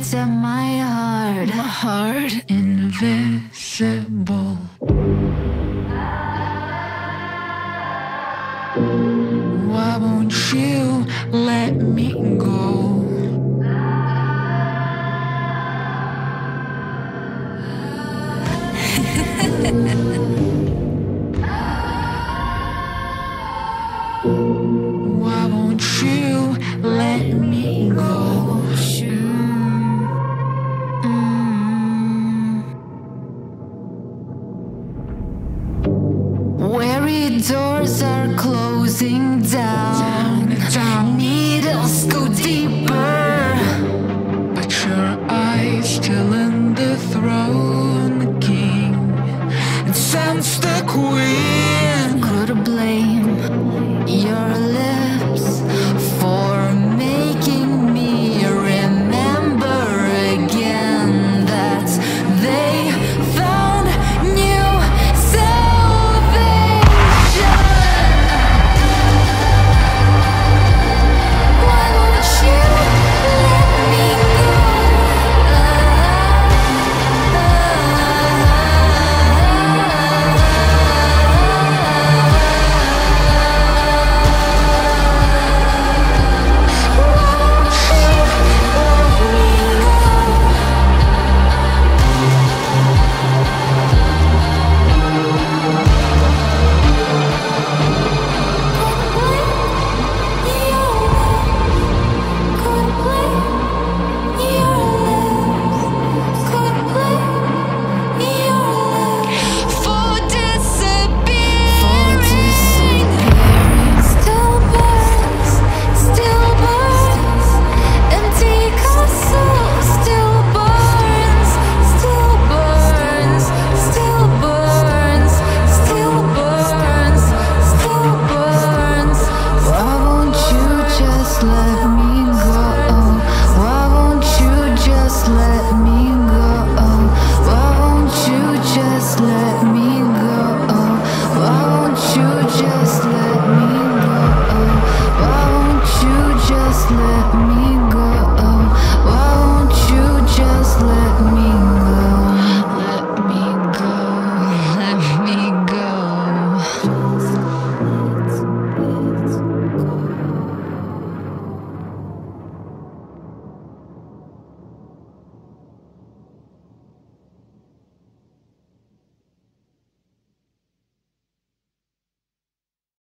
beats of my heart. My heart invisible. Why won't you let me